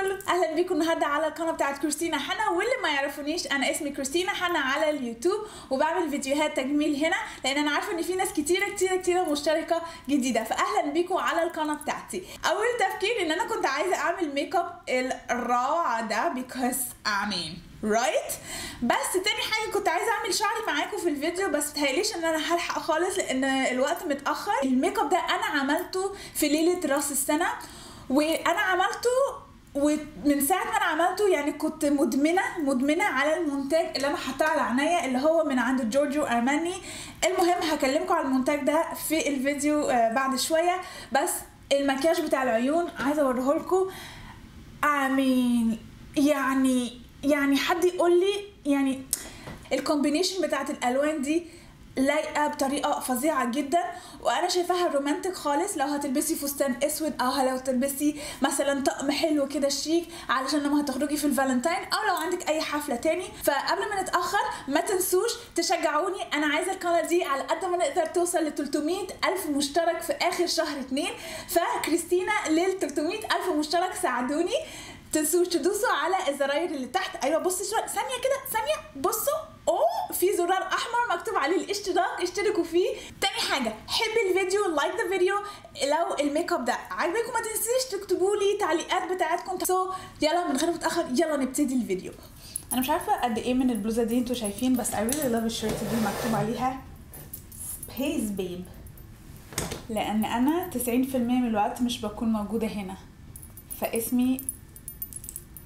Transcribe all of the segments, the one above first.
الكل، اهلا بيكم النهارده على القناه بتاعت كريستينا حنا. واللي ما يعرفونيش، انا اسمي كريستينا حنا على اليوتيوب، وبعمل فيديوهات تجميل هنا لان انا عارفه ان في ناس كتيره كتيره كتيره مشتركه جديده، فاهلا بيكم على القناه بتاعتي. اول تفكير ان انا كنت عايزه اعمل ميك اب الروعه ده بيكوز امين right؟ بس تاني حاجه كنت عايزه اعمل شعري معاكم في الفيديو، بس متهيأليش ان انا هلحق خالص لان الوقت متاخر. الميك اب ده انا عملته في ليله راس السنه، وانا عملته ومن ساعه ما انا عملته يعني كنت مدمنه على المونتاج اللي انا حاطاه على عينيا اللي هو من عند جورجيو ارماني. المهم هكلمكم على المونتاج ده في الفيديو بعد شويه، بس المكياج بتاع العيون عايزه اوريهولكم. امين يعني حد يقول لي يعني الكومبينيشن بتاعت الالوان دي لايقه بطريقه فظيعه جدا، وانا شايفاها رومانتك خالص. لو هتلبسي فستان اسود او لو تلبسي مثلا طقم حلو كده شيك علشان لما هتخرجي في الفالنتاين او لو عندك اي حفله تاني. فقبل ما نتاخر ما تنسوش تشجعوني، انا عايزه القناه دي على قد ما نقدر توصل ل 300,000 مشترك في اخر شهر 2، فكريستينا لل 300,000 مشترك ساعدوني. تنسوش تدوسوا على الزراير اللي تحت. ايوه بصوا ثانيه كده، ثانيه بصوا، او في زرار احمر مكتوب عليه الاشتراك، اشتركوا فيه. تاني حاجه، حب الفيديو، لايك ذا فيديو. لو الميك اب ده عجبكم ما تنسيش تكتبوا لي تعليقات بتاعتكم. يلا من غير ما اتاخر يلا نبتدي الفيديو. انا مش عارفه قد ايه من البلوزه دي انتوا شايفين، بس I really love الشيرت دي مكتوب عليها سبيس بيب، لان انا 90% من الوقت مش بكون موجوده هنا، فاسمي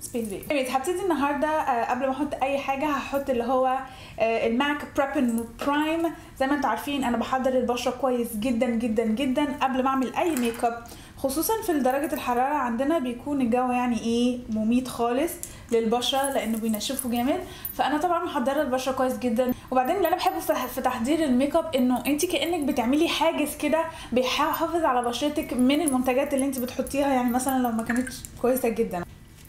سبيس بيبي. هبتدي النهارده قبل ما احط اي حاجه هحط اللي هو الماك بريب اند برايم. زي ما انتوا عارفين انا بحضر البشره كويس جدا جدا جدا قبل ما اعمل اي ميك اب، خصوصا في درجه الحراره عندنا بيكون الجو يعني ايه مميت خالص للبشره لانه بينشفوا جامد. فانا طبعا محضره البشره كويس جدا. وبعدين اللي انا بحبه في تحضير الميك اب انه انت كانك بتعملي حاجز كده بيحافظ على بشرتك من المنتجات اللي انت بتحطيها، يعني مثلا لو ما كانتش كويسه جدا.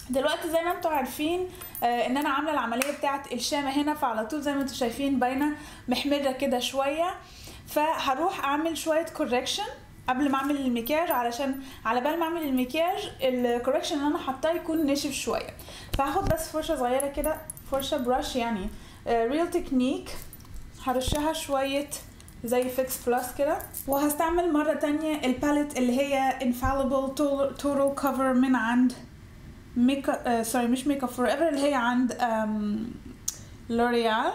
دلوقتي زي ما انتوا عارفين ان انا عامله العمليه بتاعه الشامه هنا، فعلى طول زي ما انتوا شايفين باينه محمره كده شويه. فهروح اعمل شويه كوركشن قبل ما اعمل المكياج، علشان على بال ما اعمل المكياج الكوركشن اللي انا حاطاه يكون ناشف شويه. فهاخد بس فرشه صغيره كده، فرشه براش يعني ريل تكنيك، هرشها شويه زي فيكس بلس كده. وهستعمل مره تانية الباليت اللي هي Infallible Total Cover من عند ميك اب سوري مش ميك اب فورايفر، اللي هي عند لوريال.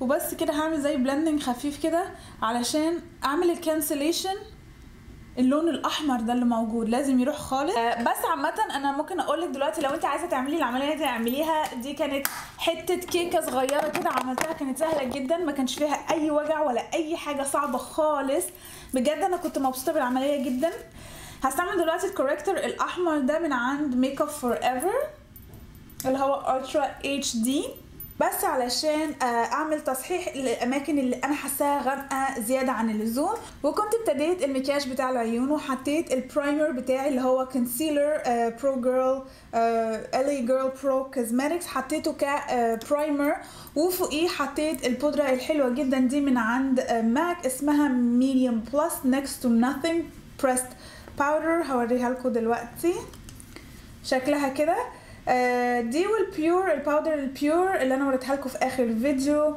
وبس كده هعمل زي بلندنج خفيف كده علشان اعمل الكانسليشن. اللون الاحمر ده اللي موجود لازم يروح خالص. بس عامه انا ممكن اقولك دلوقتي لو انت عايزه تعملي العمليه دي اعمليها. دي كانت حته كيكه صغيره كده عملتها، كانت سهله جدا، ما كانش فيها اي وجع ولا اي حاجه صعبه خالص. بجد انا كنت مبسوطه بالعمليه جدا. هستعمل دلوقتي الكوريكتور الاحمر ده من عند ميك اب فورايفر اللي هو Ultra HD، بس علشان اعمل تصحيح للاماكن اللي انا حاساها غامقه زياده عن اللزوم. وكنت ابتديت المكياج بتاع العيون وحطيت البرايمر بتاعي اللي هو كونسيلر برو جيرل الي جيرل برو كوزماتكس، حطيته كبرايمر وفوقيه حطيت البودره الحلوه جدا دي من عند ماك اسمها ميديوم بلس نكست تو ناثينج بريست باودر، هوريها لكم دلوقتي شكلها كده. دي والبيور الباودر البيور اللي انا وريتها لكم في اخر فيديو.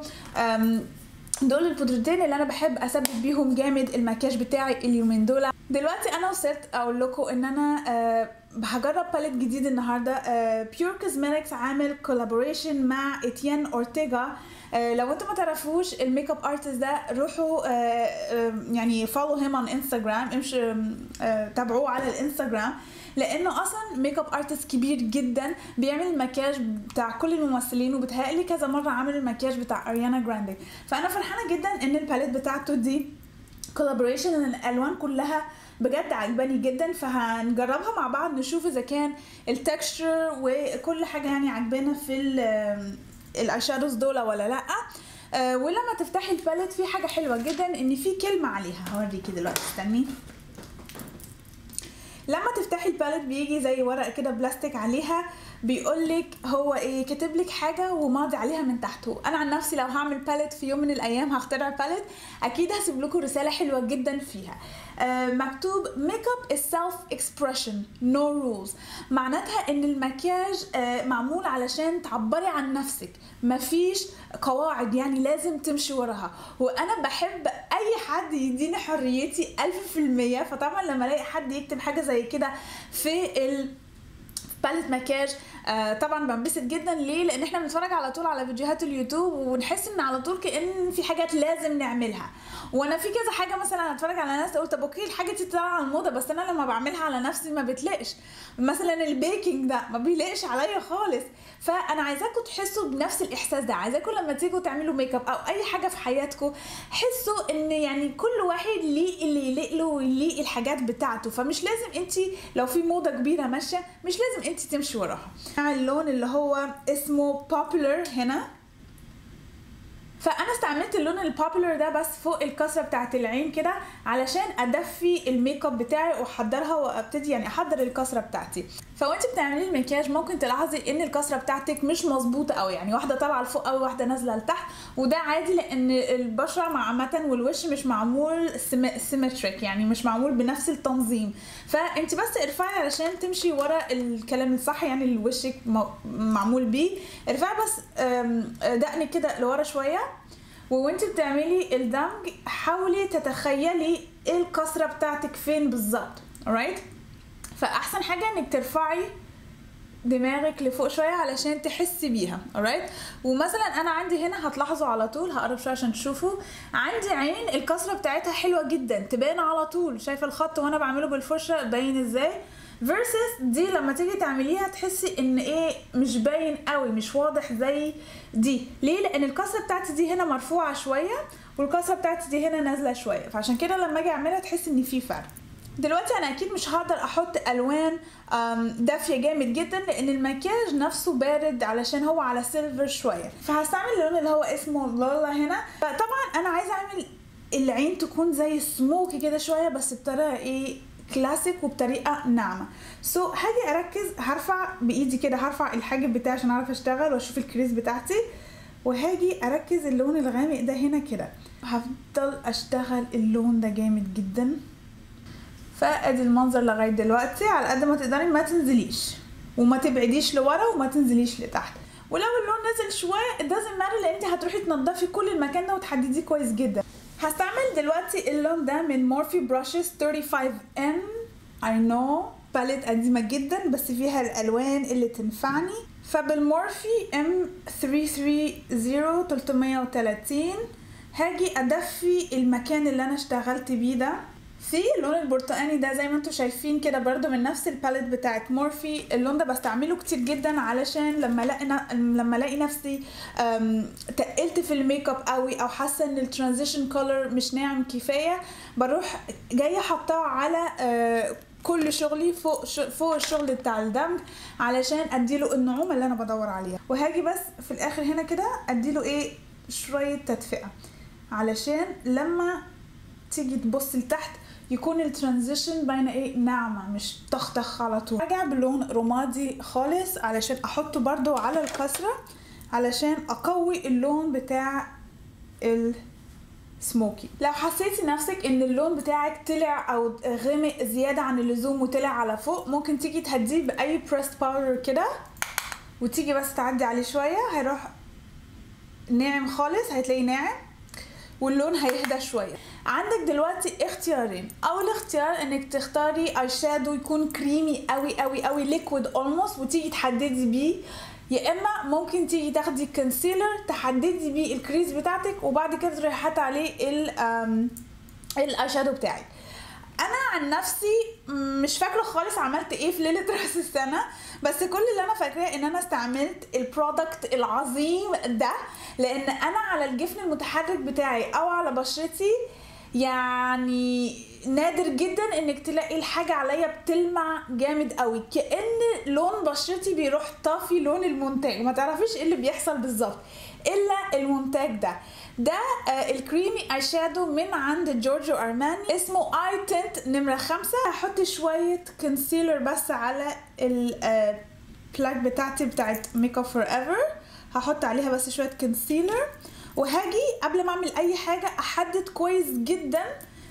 دول البودرتين اللي انا بحب اثبت بيهم جامد المكياج بتاعي اليومين دول. دلوقتي انا وصلت اقول لكم ان انا هجرب باليت جديد النهارده. Pure Cosmetics عامل كولابوريشن مع إتيان أورتيجا. لو انتوا ما تعرفوش الميك اب ارتست ده روحوا يعني فولو هيم على انستغرام، امشوا تابعوه على الانستغرام، لانه اصلا ميك اب ارتست كبير جدا بيعمل المكياج بتاع كل الممثلين، وبتهيألي كذا مره عامل المكياج بتاع اريانا جراندي. فانا فرحانه جدا ان الباليت بتاعته دي كولابوريشن، الالوان كلها بجد عجباني جدا. فهنجربها مع بعض نشوف اذا كان التكستشر وكل حاجه يعني عجبانا في الاي شادوز دول ولا لا. ولما تفتحي الباليت في حاجه حلوه جدا ان في كلمه عليها، هوريكي دلوقتي استني. لما تفتحي الباليت بيجي زي ورقه كده بلاستيك عليها بيقولك هو ايه، كاتبلك حاجه وماضي عليها من تحته. انا عن نفسي لو هعمل باليت في يوم من الايام هخترع باليت اكيد هسيب لكم رساله حلوه جدا فيها مكتوب ميك اب از سيلف اكسبريشن نو رولز، معناتها ان المكياج معمول علشان تعبري عن نفسك، مفيش قواعد يعني لازم تمشي وراها، وانا بحب اي حد يديني حريتي 1000%. فطبعا لما الاقي حد يكتب حاجه زي كده في باليت مكياج طبعا بنبسط جدا. ليه؟ لان احنا بنتفرج على طول على فيديوهات اليوتيوب ونحس ان على طول كأن في حاجات لازم نعملها، وانا في كذا حاجه مثلا اتفرج على ناس اقول طب اوكي الحاجه دي طالعه على الموضه، بس انا لما بعملها على نفسي ما بتلاقش. مثلا البيكنج ده ما بيلاقش عليا خالص. فانا عايزاكم تحسوا بنفس الاحساس ده، عايزاكم لما تيجوا تعملوا ميك اب او اي حاجه في حياتكم حسوا ان يعني كل واحد ليه اللي يليق له وليه الحاجات بتاعته، فمش لازم انت لو في موضه كبيره ماشيه مش لازم انت تمشي وراها. اللون اللي هو اسمه popular هنا، فانا استعملت اللون البوبولار ده بس فوق الكسره بتاعت العين كده علشان ادفي الميك اب بتاعي واحضرها وابتدي يعني احضر الكسره بتاعتي. فوانت بتعملي المكياج ممكن تلاحظي ان الكسره بتاعتك مش مظبوطه قوي، يعني واحده طالعه لفوق قوي واحده نازله لتحت، وده عادي لان البشره عامه والوش مش معمول سيمتريك، يعني مش معمول بنفس التنظيم. فانت بس ارفعي علشان تمشي ورا الكلام الصح يعني اللي وشك معمول بيه، ارفعي بس دقنك كده لورا شويه. وانت بتعملي الدمج حاولي تتخيلي ايه الكسره بتاعتك فين بالظبط، alright؟ فاحسن حاجه انك ترفعي دماغك لفوق شويه علشان تحسي بيها، alright؟ ومثلا انا عندي هنا هتلاحظوا على طول، هقرب شويه عشان تشوفوا، عندي عين الكسره بتاعتها حلوه جدا تبان على طول، شايفه الخط وانا بعمله بالفرشه باين ازاي؟ versus دي لما تيجي تعمليها تحسي ان ايه مش باين قوي مش واضح زي دي. ليه؟ لان الكسره بتاعتي دي هنا مرفوعه شويه والكسره بتاعتي دي هنا نازله شويه، فعشان كده لما اجي اعملها تحسي ان في فرق. دلوقتي انا اكيد مش هقدر احط الوان دافيه جامد جدا لان المكياج نفسه بارد علشان هو على سيلفر شويه، فهستعمل اللون اللي هو اسمه لالا هنا. طبعا انا عايزه اعمل العين تكون زي سموكي كده شويه بس بطريقه ايه كلاسيك وبطريقه ناعمه. سو هاجي اركز، هرفع بايدي كده، هرفع الحاجب بتاعي عشان اعرف اشتغل واشوف الكريز بتاعتي، وهاجي اركز اللون الغامق ده هنا كده، هفضل اشتغل اللون ده جامد جدا. فادي المنظر لغايه دلوقتي. على قد ما تقدري ما تنزليش وما تبعديش لورا وما تنزليش لتحت، ولو اللون نزل شويه it doesn't matter لان انت هتروحي تنضفي كل المكان ده وتحدديه كويس جدا. هستعمل دلوقتي اللون ده من مورفي براشز 35N. I know باليت قديمة جدا بس فيها الألوان اللي تنفعني، فبالمورفي M330330 هاجي أدفي المكان اللي أنا اشتغلت بيه ده. في اللون البرتقاني ده زي ما انتم شايفين كده برده من نفس الباليت بتاعت مورفي، اللون ده بستعمله كتير جدا علشان لما الاقي نفسي تقلت في الميك اب قوي او حاسه ان الترانزيشن كولر مش ناعم كفايه بروح جايه حطاه على كل شغلي فوق الشغل بتاع الدمج علشان اديله النعومه اللي انا بدور عليها. وهاجي بس في الاخر هنا كده اديله ايه شويه تدفئه علشان لما تيجي تبص لتحت يكون الترانزيشن باينه ايه ناعمه مش طخطخ على طول. ارجع بلون رمادي خالص علشان احطه برضو على الكسره علشان اقوي اللون بتاع السموكي. لو حسيتي نفسك ان اللون بتاعك طلع او غامق زياده عن اللزوم وطلع على فوق ممكن تيجي تهديه باي بريس باودر كده وتيجي بس تعدي عليه شويه هيروح ناعم خالص، هتلاقيه ناعم واللون هيهدى شويه. عندك دلوقتي اختيارين، اول اختيار انك تختاري اي شادو يكون كريمي قوي قوي قوي ليكويد اولموست وتيجي تحددي بيه، يا اما ممكن تيجي تاخدي كونسيلر تحددي بيه الكريز بتاعتك وبعد كده تروحي حاطه عليه الاي شادو بتاعك. انا عن نفسي مش فاكره خالص عملت ايه في ليله راس السنه، بس كل اللي انا فاكراه ان انا استعملت البرودكت العظيم ده لان انا على الجفن المتحرك بتاعي او على بشرتي يعني نادر جدا انك تلاقي الحاجه عليا بتلمع جامد قوي، كأن لون بشرتي بيروح طافي لون المونتاج، ما تعرفيش ايه اللي بيحصل بالظبط الا المونتاج ده. ده الكريمي اي شادو من عند جورجيو ارماني اسمه اي تنت نمره 5. هحط شويه كونسيلر بس على البلاك بتاعتي بتاعت ميك اب فور ايفر، هحط عليها بس شويه كونسيلر، وهاجي قبل ما اعمل اي حاجه احدد كويس جدا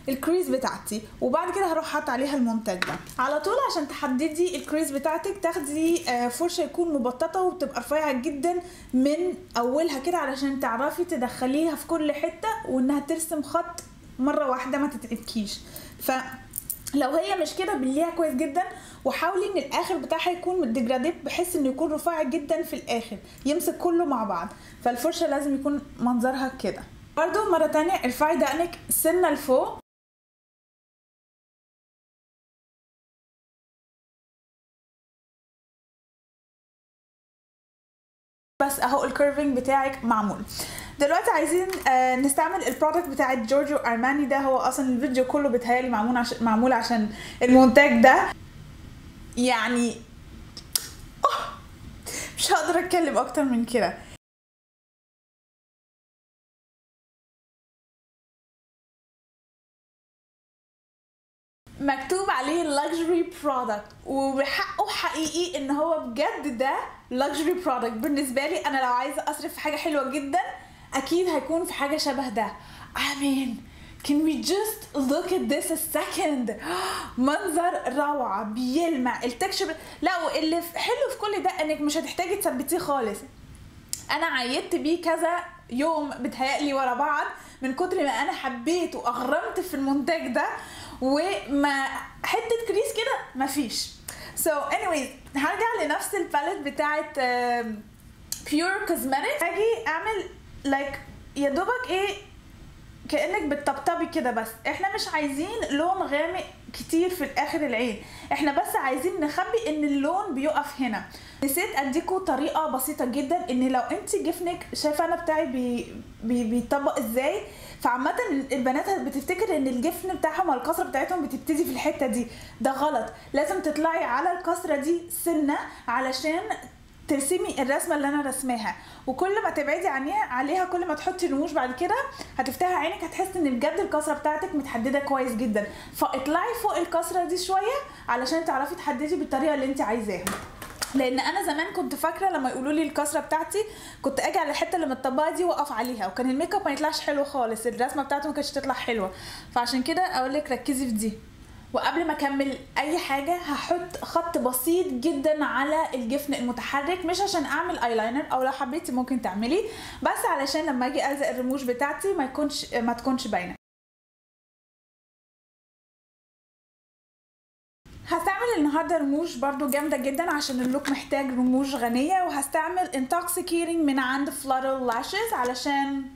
الكريز بتاعتي، وبعد كده هروح حاطه عليها المونتاج ده على طول. عشان تحددي الكريز بتاعتك تاخدي فرشه يكون مبططه وبتبقى رفيعه جدا من اولها كده، علشان تعرفي تدخليها في كل حته وانها ترسم خط مره واحده ما تتعبكيش. فلو هي مش كده بليها كويس جدا، وحاولي ان الاخر بتاعها يكون ديجرادي بحيث انه يكون رفيع جدا في الاخر يمسك كله مع بعض، فالفرشه لازم يكون منظرها كده. برده مره تانية ارفعي دقنك سنه لفوق، بس اهو الكيرفنج بتاعك معمول. دلوقتي عايزين نستعمل البرودكت بتاع جورجيو ارماني ده، هو اصلا الفيديو كله بيتهيألي معمول عشان المونتاج ده. يعني مش هقدر اتكلم اكتر من كده. مكتوب عليه luxury product، وبحقه حقيقي ان هو بجد ده luxury product بالنسبه لي. انا لو عايزه اصرف في حاجه حلوه جدا اكيد هيكون في حاجه شبه ده. I mean can we just look at this a second، منظر روعه بيلمع التكشر. لا واللي حلو في كل ده انك مش هتحتاجي تثبتيه خالص، انا عيدت بيه كذا يوم بتهيألي ورا بعض من كتر ما انا حبيت واغرمت في المونتاج ده، وما حته كريس كده مفيش. So anyways هرجع لنفس الباليت بتاعت Pure Cosmetics، هاجي اعمل like يا دوبك ايه كأنك بتطبطبي كده، بس احنا مش عايزين لون غامق كتير في الاخر العين، احنا بس عايزين نخبي ان اللون بيقف هنا. نسيت اديكم طريقه بسيطه جدا، ان لو انت جفنك شايفه انا بتاعي بيطبق ازاي، فعامه البنات بتفتكر ان الجفن بتاعهم والكسره بتاعتهم بتبتدي في الحته دي، ده غلط. لازم تطلعي على الكسره دي سنه علشان ترسمي الرسمه اللي انا رسماها، وكل ما تبعدي عليها كل ما تحطي رموش بعد كده هتفتحي عينك هتحسي ان بجد الكسره بتاعتك متحدده كويس جدا. فاطلعي فوق الكسره دي شويه علشان تعرفي تحددي بالطريقه اللي انت عايزاها، لان انا زمان كنت فاكره لما يقولوا لي الكسره بتاعتي كنت اجي على الحته اللي متطبقه دي واقف عليها، وكان الميك اب ما يطلعش حلو خالص، الرسمه بتاعته ما كانتش تطلع حلوه. فعشان كده اقول لك ركزي في دي. وقبل ما اكمل اي حاجه هحط خط بسيط جدا على الجفن المتحرك، مش عشان اعمل ايلاينر، او لو حبيتي ممكن تعملي، بس علشان لما اجي الزق الرموش بتاعتي ما تكونش باينه. هستعمل النهارده رموش برده جامده جدا عشان اللوك محتاج رموش غنيه، وهستعمل Intoxicating من عند Flutter Lashes علشان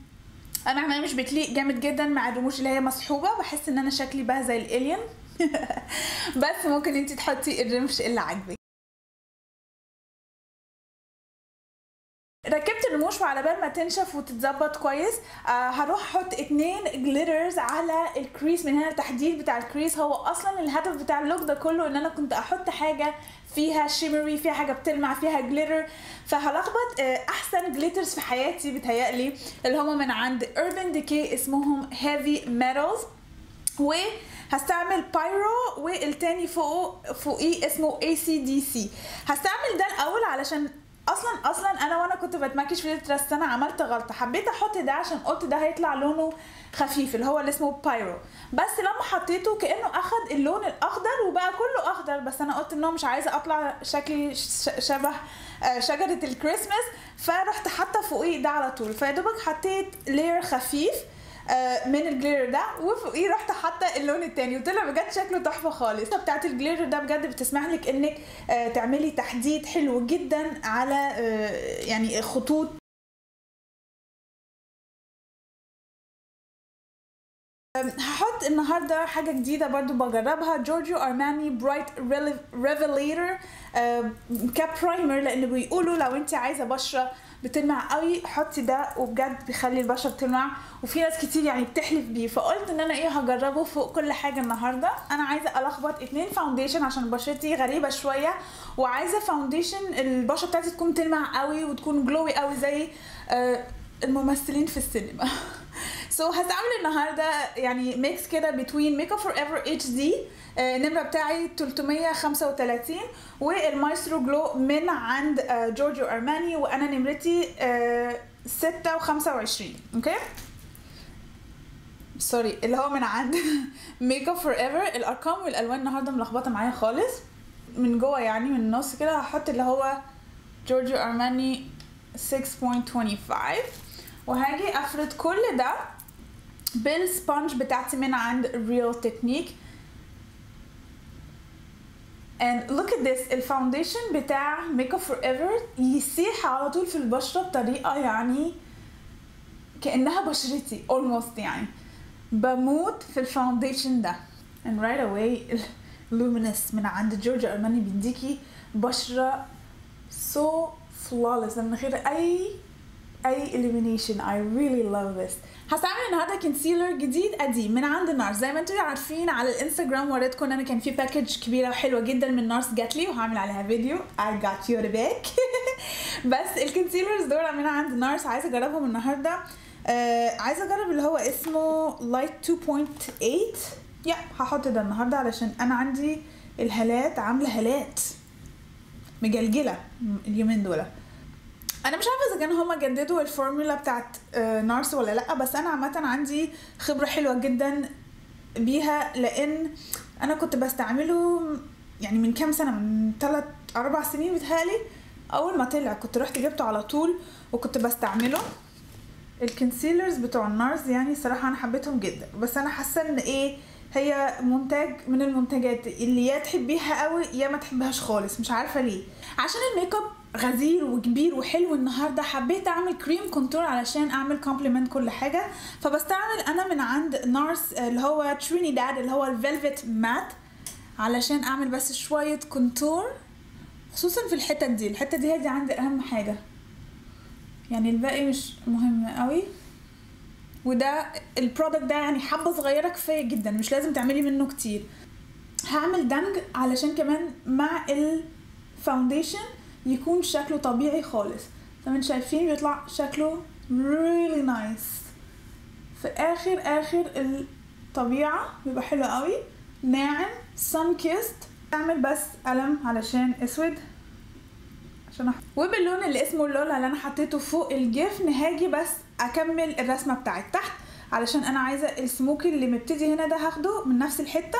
انا عمالة مش بتليق جامد جدا مع الرموش اللي هي مسحوبه، بحس ان انا شكلي بقى زي الالين. بس ممكن انتي تحطي الرمش اللي عاجبك. ركبت الرموش، وعلى بال ما تنشف وتتظبط كويس هروح احط 2 جليترز على الكريس من هنا، التحديد بتاع الكريس هو اصلا الهدف بتاع اللوك ده كله، ان انا كنت احط حاجه فيها شيمري، فيها حاجه بتلمع، فيها جليتر، فهلخبط احسن جليترز في حياتي بتهيألي اللي هم من عند Urban Decay اسمهم Heavy Metals، وهستعمل Pyro، والتاني فوقيه اسمه ACDC. هستعمل ده الاول علشان اصلا انا وانا كنت بتماكيش في ليله الرسانه عملت غلطه، حبيت احط ده عشان قلت ده هيطلع لونه خفيف اللي هو اللي اسمه بايرو، بس لما حطيته كانه اخد اللون الاخضر وبقى كله اخضر، بس انا قلت ان انا مش عايزه اطلع شكلي شبه شجره الكريسماس، فرحت حاطه فوقيه ده على طول. فيا دوبك حطيت لير خفيف من الجليتر ده، وفوقيه رحت حاطه اللون التاني، وطلع بجد شكله تحفه خالص. بتاعت الجليتر ده بجد بتسمح لك انك تعملي تحديد حلو جدا على يعني خطوط هحط النهارده حاجه جديده برضو بجربها، جورجيو ارماني برايت ريفيليتر كاب برايمر، لان بيقولوا لو انت عايزه بشره بتلمع قوي حطي ده، وبجد بيخلي البشره بتلمع، وفي ناس كتير يعني بتحلف بيه، فقلت ان انا هجربه فوق كل حاجه. النهارده انا عايزه الخبط 2 فاونديشن عشان بشرتي غريبه شويه، وعايزه فاونديشن البشره بتاعتي تكون تلمع قوي وتكون جلوي قوي زي الممثلين في السينما. هستعمل النهارده يعني ميكس كده بين ميك اب forever HD النمره بتاعي 335 والمايسترو جلو من عند جورجيو ارماني، وانا نمرتي 26. اوكي سوري، اللي هو من عند ميك اب forever. الارقام والالوان النهارده ملخبطه معايا خالص. من جوه يعني من النص كده هحط اللي هو جورجيو ارماني 6.25، وهاجي افرد كل ده بالسبونج بتاعتي من عند ريال تكنيك. and look at this، الفاونديشن بتاع ميك اب forever يسيح على طول في البشره بطريقه يعني كانها بشرتي almost، يعني بموت في الفاونديشن ده. and right away luminous من عند جورجيو ارماني بيديكي بشره so flawless من غير اي illumination. I really love this. هستعمل النهارده كونسيلر جديد قديم من عند نارس. زي ما انتم عارفين على الانستجرام وريتكم ان انا كان في باكج كبيره وحلوه جدا من نارس جاتلي، وهعمل عليها فيديو I got your back. بس الكونسيلرز دول من عند نارس عايزه اجربهم النهارده. عايزه اجرب اللي هو اسمه لايت 2.8. هحط ده النهارده علشان انا عندي الهالات، عامله هالات مجلجله اليومين دول. انا مش عارفه اذا كان هما جددوا الفورمولا بتاعت نارس ولا لا، بس انا عامه عندي خبره حلوه جدا بيها، لان انا كنت بستعمله يعني من كام سنه، من 3-4 سنين بتهيألي، اول ما طلع كنت رحت جبته على طول وكنت بستعمله. الكونسيلرز بتوع نارس يعني صراحه انا حبيتهم جدا، بس انا حاسه ان هي منتج من المنتجات اللي يا تحبيها قوي يا ما تحبهاش خالص، مش عارفه ليه. عشان الميك اب غزير وكبير وحلو النهارده، حبيت اعمل كريم كونتور علشان اعمل كومبلمنت كل حاجه، فبستعمل انا من عند نارس اللي هو ترينيداد اللي هو الفيلفت مات، علشان اعمل بس شويه كونتور خصوصا في الحته دي. الحته دي هي دي عندي اهم حاجه، يعني الباقي مش مهم قوي. وده البرودكت ده يعني حبه صغيره كفايه جدا، مش لازم تعملي منه كتير. هعمل دمج علشان كمان مع الفاونديشن يكون شكله طبيعي خالص، فمن شايفين بيطلع شكله really nice في اخر الطبيعه، بيبقى حلو قوي ناعم sun kissed. اعمل بس قلم علشان اسود، وباللون اللي اسمه اللولا اللي انا حطيته فوق الجفن هاجي بس اكمل الرسمه بتاعت تحت، علشان انا عايزه السموكي اللي مبتدي هنا ده هاخده من نفس الحته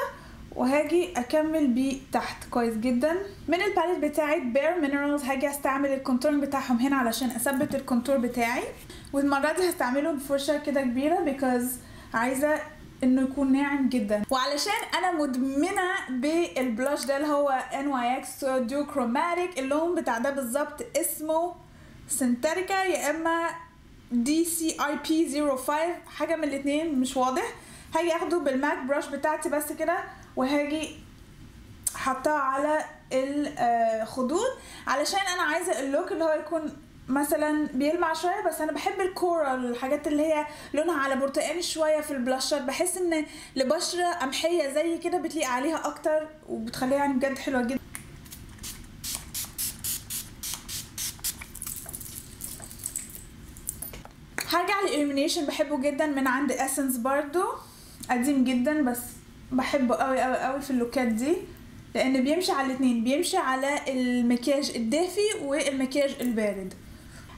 وهاجي اكمل بيه تحت كويس جدا. من الباليت بتاعت بير مينرالز هاجي استعمل الكونتور بتاعهم هنا علشان اثبت الكونتور بتاعي، والمره دي هستعمله بفرشه كده كبيره بيكوز عايزه انه يكون ناعم جدا. وعلشان انا مدمنه بالبلاش ده اللي هو NYX ديو كروماتيك، اللون بتاع ده بالظبط اسمه سنتريكا يا اما DCIP05 حاجه من الاثنين مش واضح. هاجي اخده بالماك براش بتاعتي بس كده، وهاجي حطها على الخدود علشان انا عايزه اللوك اللي هو يكون مثلا بيلمع شويه، بس انا بحب الكورال، الحاجات اللي هي لونها على برتقاني شويه في البلاشر، بحس ان لبشره قمحيه زي كده بتليق عليها اكتر وبتخليها يعني بجد حلوه جدا. هرجع للإليمينيشن، بحبه جدا من عند اسنس، برضو قديم جدا بس بحبه قوي قوي قوي في اللوكات دي، لان بيمشي على الاثنين، بيمشي على المكياج الدافي والمكياج البارد.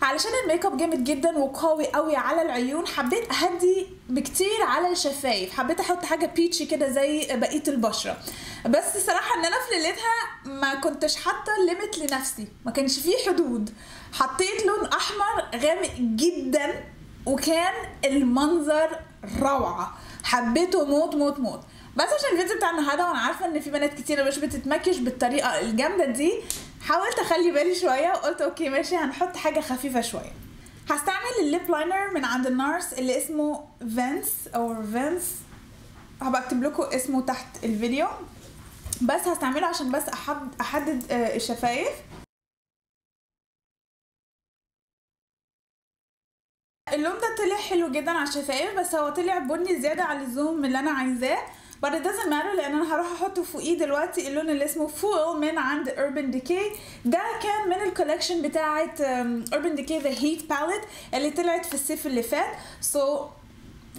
علشان الميك اب جامد جدا وقوي قوي على العيون، حبيت اهدي بكتير على الشفايف، حبيت احط حاجه بيتشي كده زي بقيه البشره. بس الصراحه ان انا في ليلتها ما كنتش حاطه ليميت لنفسي، ما كانش فيه حدود، حطيت لون احمر غامق جدا وكان المنظر روعه، حبيته موت موت موت. بس عشان الفيديو بتاع النهارده، وانا عارفه ان في بنات كتيره مش بتتمكش بالطريقه الجامده دي، حاولت اخلي بالي شويه وقلت اوكي ماشي هنحط حاجه خفيفه شويه. هستعمل الليب لاينر من عند النارس اللي اسمه فينس هبقى اكتب لكم اسمه تحت الفيديو، بس هستعمله عشان بس احدد الشفايف. اللون ده طلع حلو جدا على الشفايف، بس هو طلع بني زياده على اللزوم من اللي انا عايزاه، but it doesn't matter لان انا هروح احطه فوقيه دلوقتي اللون اللي اسمه فول من عند Urban Decay. ده كان من الكولكشن بتاعه Urban Decay The Heat Palette اللي طلعت في الصيف اللي فات. so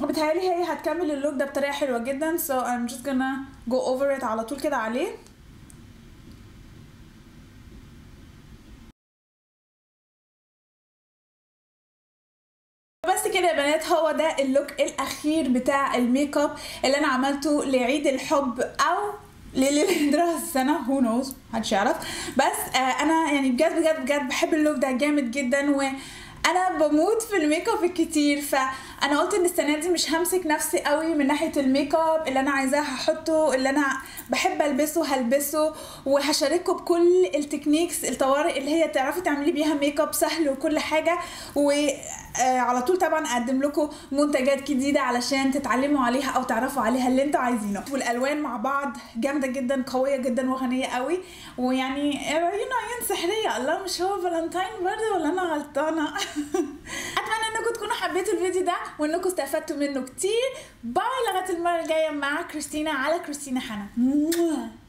بتهيألي هي هتكمل اللوك ده بطريقه حلوه جدا. so I'm just gonna go over it على طول كده عليه. بس كده يا بنات، هو ده اللوك الاخير بتاع الميك اب اللي انا عملته لعيد الحب او لليلة راس السنه، هو نوز، محدش يعرف. بس انا يعني بجد بجد بجد بحب اللوك ده جامد جدا، و انا بموت في الميك اب الكتير، فانا قلت ان السنه دي مش همسك نفسي قوي من ناحيه الميك اب. اللي انا عايزاه هحطه، اللي انا بحب البسه هلبسه، وهشارككم بكل التكنيكس الطوارئ اللي هي تعرفي تعملي بيها ميك اب سهل وكل حاجه. وعلى طول طبعا اقدم لكم منتجات جديده علشان تتعلموا عليها او تعرفوا عليها اللي انتوا عايزينه. والالوان مع بعض جامده جدا، قويه جدا وغنيه قوي، ويعني عيون سحريه. الله، مش هو فالنتاين برضه ولا انا غلطانه؟ اتمنى انكم تكونوا حبيتوا الفيديو ده وانكم استفدتوا منه كتير. باي لغايه المره الجايه مع كريستينا على كريستينا حنا.